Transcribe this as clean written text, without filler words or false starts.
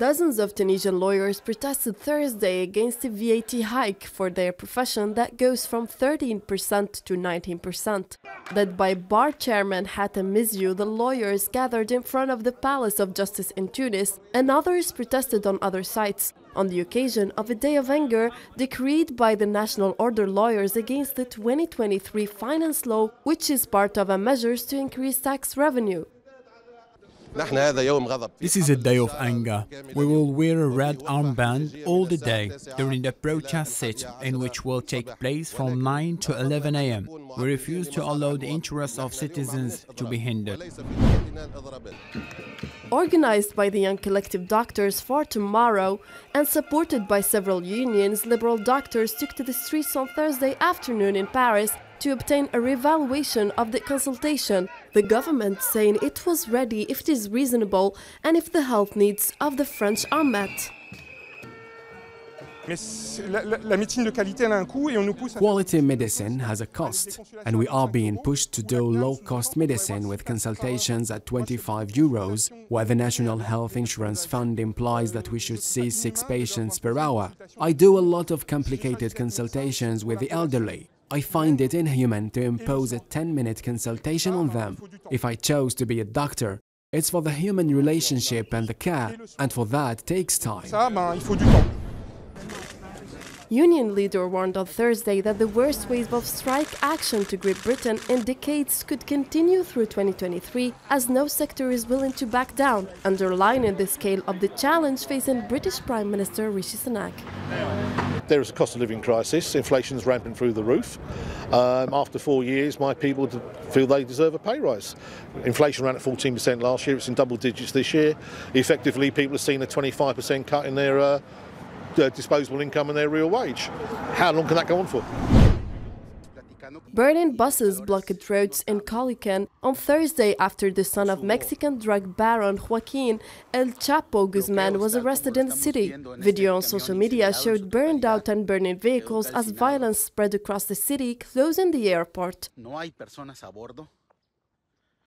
Dozens of Tunisian lawyers protested Thursday against the VAT hike for their profession that goes from 13% to 19%. Led by bar chairman Hatem Mizu, the lawyers gathered in front of the Palace of Justice in Tunis, and others protested on other sites, on the occasion of a day of anger decreed by the National Order lawyers against the 2023 finance law, which is part of measures to increase tax revenue. This is a day of anger. We will wear a red armband all the day during the protest sit, in which will take place from 9 to 11 a.m. We refuse to allow the interests of citizens to be hindered. Organized by the Young Collective Doctors for Tomorrow and supported by several unions, liberal doctors took to the streets on Thursday afternoon in Paris to obtain a revaluation of the consultation, the government saying it was ready if it is reasonable and if the health needs of the French are met. Quality medicine has a cost, and we are being pushed to do low-cost medicine with consultations at €25, where the National Health Insurance Fund implies that we should see 6 patients per hour. I do a lot of complicated consultations with the elderly. I find it inhuman to impose a 10-minute consultation on them. If I chose to be a doctor, it's for the human relationship and the care, and for that takes time. Union leader warned on Thursday that the worst wave of strike action to grip Britain in decades could continue through 2023, as no sector is willing to back down, underlining the scale of the challenge facing British Prime Minister Rishi Sunak. There is a cost of living crisis, inflation is rampant through the roof. After 4 years, my people feel they deserve a pay rise. Inflation ran at 14% last year, it's in double digits this year. Effectively, people have seen a 25% cut in their disposable income and their real wage. How long can that go on for? Burning buses blocked roads in Culiacan on Thursday after the son of Mexican drug baron Joaquin El Chapo Guzman was arrested in the city. Video on social media showed burned out and burning vehicles as violence spread across the city, closing the airport.